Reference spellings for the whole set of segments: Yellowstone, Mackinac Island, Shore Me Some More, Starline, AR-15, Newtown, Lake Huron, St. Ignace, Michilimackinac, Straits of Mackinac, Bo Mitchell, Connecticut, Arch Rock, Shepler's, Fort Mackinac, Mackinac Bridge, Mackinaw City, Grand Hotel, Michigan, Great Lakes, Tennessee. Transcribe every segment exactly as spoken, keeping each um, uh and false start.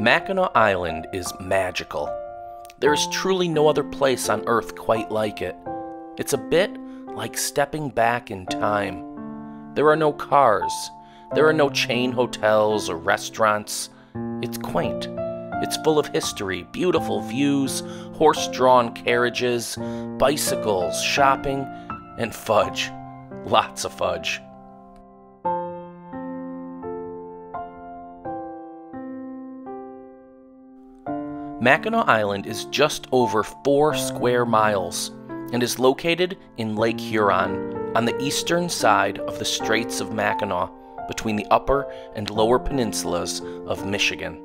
Mackinac Island is magical. There is truly no other place on Earth quite like it. It's a bit like stepping back in time. There are no cars. There are no chain hotels or restaurants. It's quaint. It's full of history, beautiful views, horse-drawn carriages, bicycles, shopping, and fudge. Lots of fudge. Mackinac Island is just over four square miles and is located in Lake Huron on the eastern side of the Straits of Mackinac between the upper and lower peninsulas of Michigan.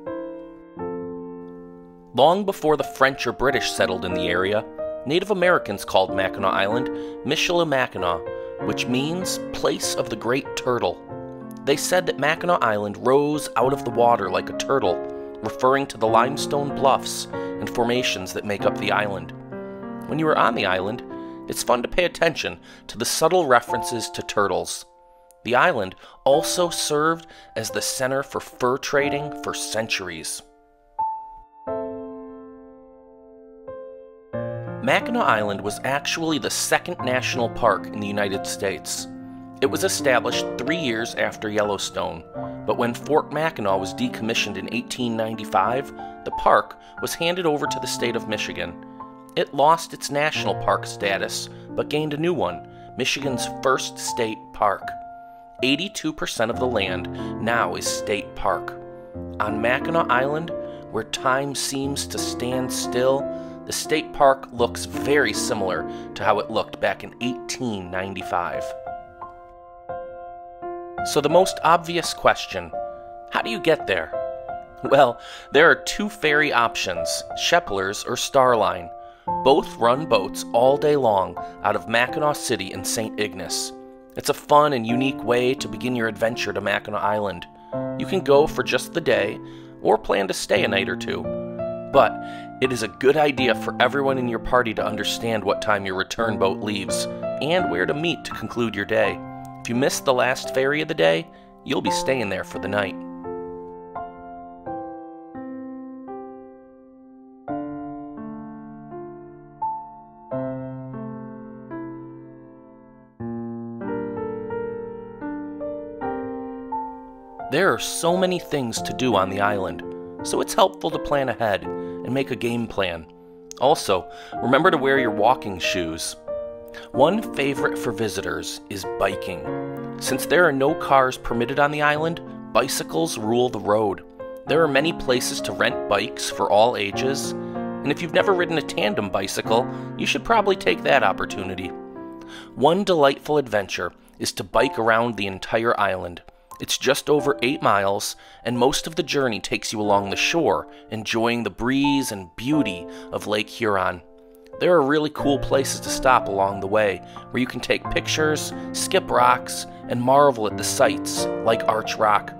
Long before the French or British settled in the area, Native Americans called Mackinac Island Michilimackinac, which means place of the great turtle. They said that Mackinac Island rose out of the water like a turtle, referring to the limestone bluffs and formations that make up the island. When you are on the island, it's fun to pay attention to the subtle references to turtles. The island also served as the center for fur trading for centuries. Mackinac Island was actually the second national park in the United States. It was established three years after Yellowstone, but when Fort Mackinac was decommissioned in eighteen ninety-five, the park was handed over to the state of Michigan. It lost its national park status, but gained a new one, Michigan's first state park. eighty-two percent of the land now is state park. On Mackinac Island, where time seems to stand still, the state park looks very similar to how it looked back in eighteen ninety-five. So the most obvious question, how do you get there? Well, there are two ferry options, Shepler's or Starline. Both run boats all day long out of Mackinaw City and Saint Ignace. It's a fun and unique way to begin your adventure to Mackinac Island. You can go for just the day or plan to stay a night or two. But it is a good idea for everyone in your party to understand what time your return boat leaves and where to meet to conclude your day. If you miss the last ferry of the day, you'll be staying there for the night. There are so many things to do on the island, so it's helpful to plan ahead and make a game plan. Also, remember to wear your walking shoes. One favorite for visitors is biking. Since there are no cars permitted on the island, bicycles rule the road. There are many places to rent bikes for all ages, and if you've never ridden a tandem bicycle, you should probably take that opportunity. One delightful adventure is to bike around the entire island. It's just over eight miles, and most of the journey takes you along the shore, enjoying the breeze and beauty of Lake Huron. There are really cool places to stop along the way, where you can take pictures, skip rocks, and marvel at the sights, like Arch Rock.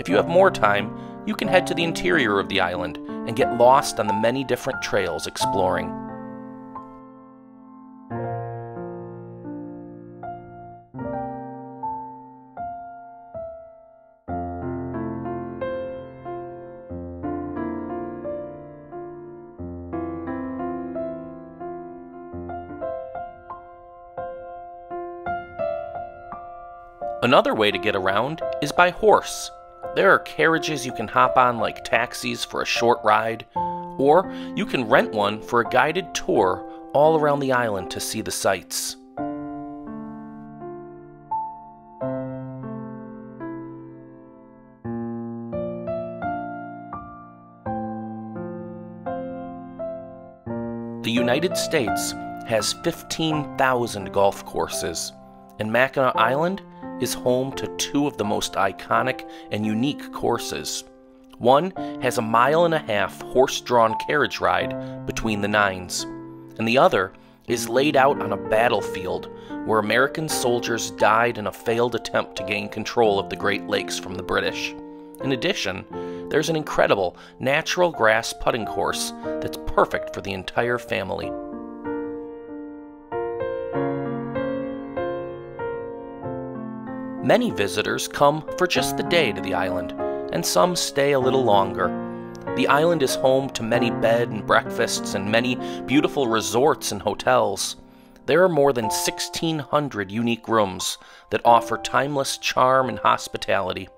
If you have more time, you can head to the interior of the island and get lost on the many different trails exploring. Another way to get around is by horse. There are carriages you can hop on like taxis for a short ride, or you can rent one for a guided tour all around the island to see the sights. The United States has fifteen thousand golf courses, and Mackinac Island is home to two of the most iconic and unique courses. One has a mile and a half horse-drawn carriage ride between the nines, and the other is laid out on a battlefield where American soldiers died in a failed attempt to gain control of the Great Lakes from the British. In addition, there's an incredible natural grass putting course that's perfect for the entire family. Many visitors come for just the day to the island, and some stay a little longer. The island is home to many bed and breakfasts and many beautiful resorts and hotels. There are more than sixteen hundred unique rooms that offer timeless charm and hospitality.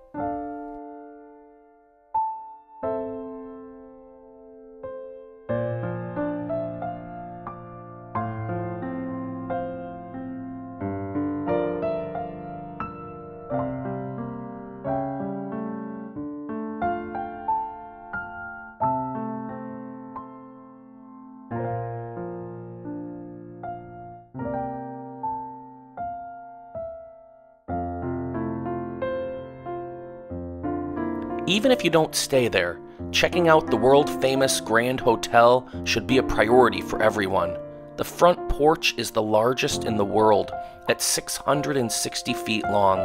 Even if you don't stay there, checking out the world-famous Grand Hotel should be a priority for everyone. The front porch is the largest in the world, at six hundred sixty feet long.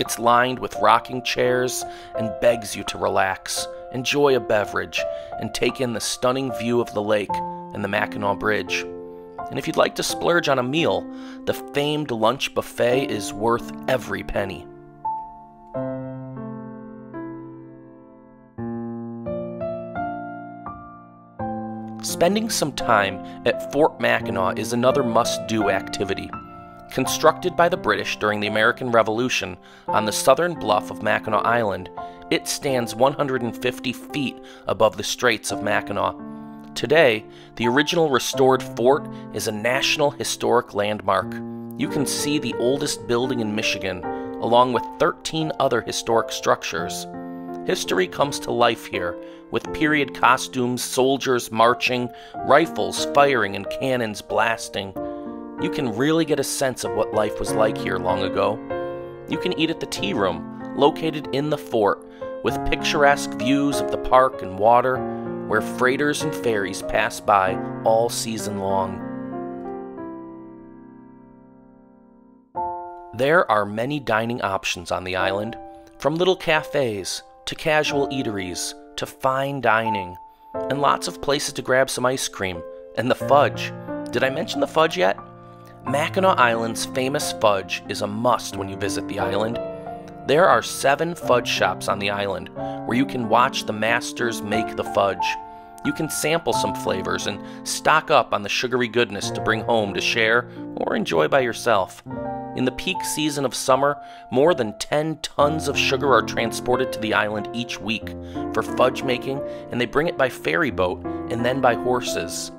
It's lined with rocking chairs and begs you to relax, enjoy a beverage, and take in the stunning view of the lake and the Mackinac Bridge. And if you'd like to splurge on a meal, the famed lunch buffet is worth every penny. Spending some time at Fort Mackinac is another must-do activity. Constructed by the British during the American Revolution on the southern bluff of Mackinac Island, it stands one hundred fifty feet above the Straits of Mackinac. Today, the original restored fort is a National Historic Landmark. You can see the oldest building in Michigan, along with thirteen other historic structures. History comes to life here, with period costumes, soldiers marching, rifles firing, and cannons blasting. You can really get a sense of what life was like here long ago. You can eat at the tea room, located in the fort, with picturesque views of the park and water, where freighters and ferries pass by all season long. There are many dining options on the island, from little cafes, to casual eateries, to fine dining, and lots of places to grab some ice cream, and the fudge. Did I mention the fudge yet? Mackinac Island's famous fudge is a must when you visit the island. There are seven fudge shops on the island where you can watch the masters make the fudge. You can sample some flavors and stock up on the sugary goodness to bring home to share or enjoy by yourself. In the peak season of summer, more than ten tons of sugar are transported to the island each week for fudge making, and they bring it by ferry boat and then by horses.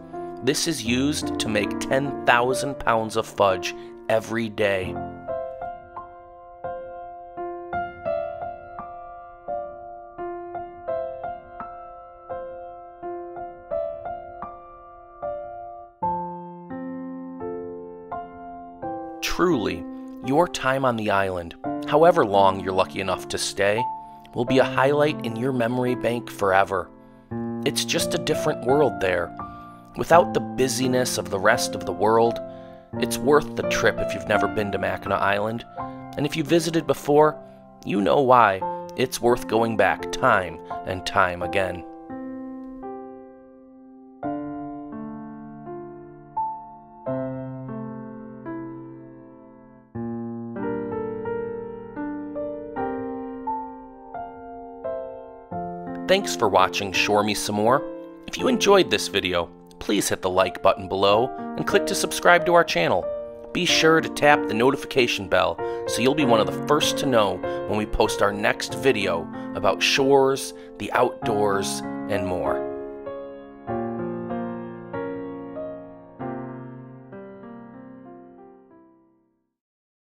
This is used to make ten thousand pounds of fudge every day. Truly, your time on the island, however long you're lucky enough to stay, will be a highlight in your memory bank forever. It's just a different world there. Without the busyness of the rest of the world, it's worth the trip if you've never been to Mackinac Island. And if you visited before, you know why. It's worth going back time and time again. Thanks for watching Shore Me Some More. If you enjoyed this video, please hit the like button below and click to subscribe to our channel. Be sure to tap the notification bell so you'll be one of the first to know when we post our next video about shores, the outdoors, and more.